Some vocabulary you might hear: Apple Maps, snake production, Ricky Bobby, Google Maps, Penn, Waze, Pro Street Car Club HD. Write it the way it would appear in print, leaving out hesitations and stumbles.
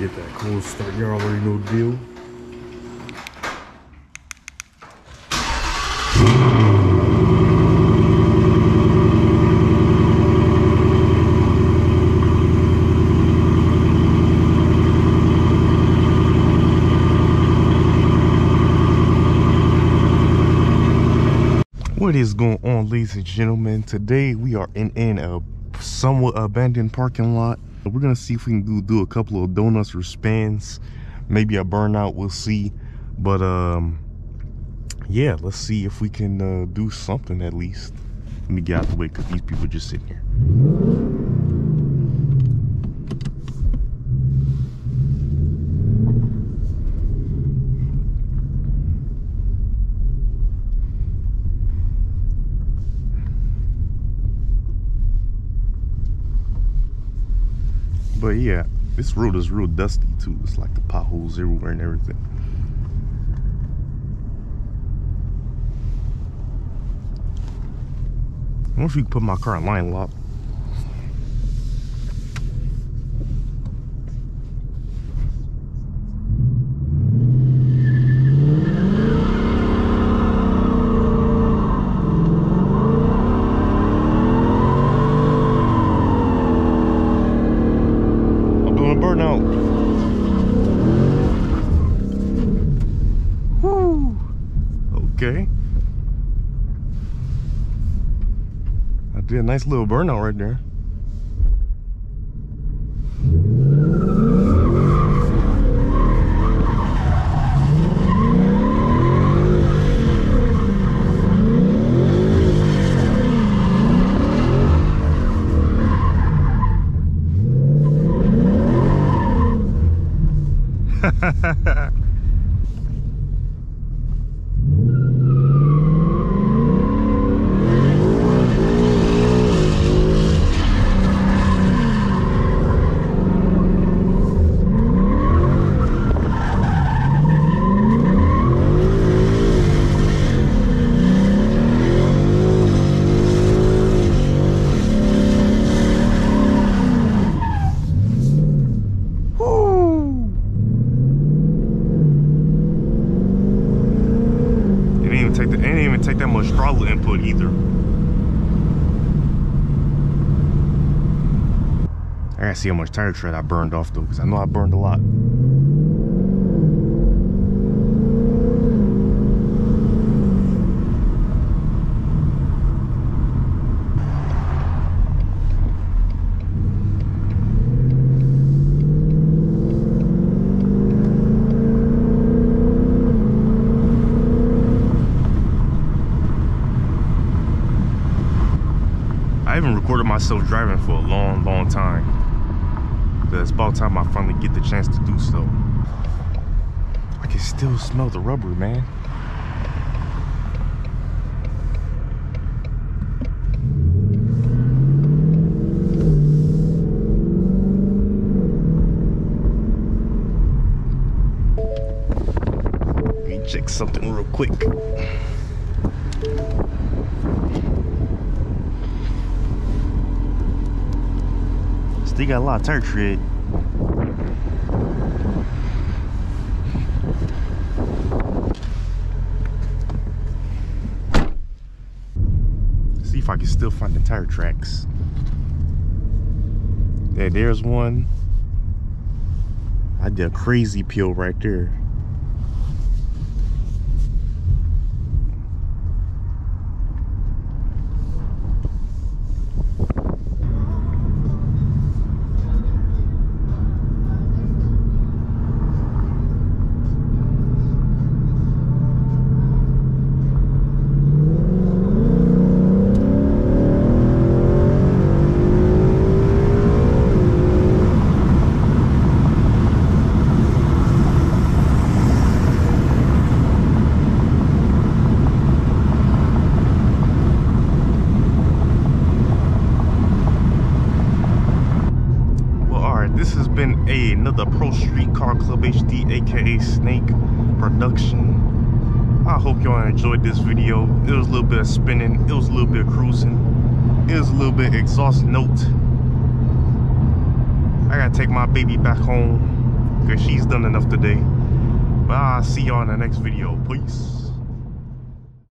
Get that cold start. You already know the deal. What is going on, ladies and gentlemen? Today we are in a somewhat abandoned parking lot. We're gonna see if we can do a couple of donuts or spins, maybe a burnout, we'll see. But yeah, let's see if we can do something. At least let me get out the way because these people are just sitting here. But yeah, this road is real dusty too. It's like the potholes everywhere and everything. I wonder if you can put my car in line lock. Okay, I did a nice little burnout right there. Take that much throttle input either. I gotta see how much tire tread I burned off though, because I know I burned a lot. I haven't recorded myself driving for a long time. It's about time I finally get the chance to do so. I can still smell the rubber, man. Let me check something real quick. They got a lot of tire tread. See if I can still find the tire tracks. Yeah, there's one. I did a crazy peel right there. This has been another Pro Street Car Club HD, aka Snake Production. I hope y'all enjoyed this video. It was a little bit of spinning, it was a little bit of cruising, it was a little bit of exhaust note. I gotta take my baby back home. because she's done enough today. But I'll see y'all in the next video. Peace.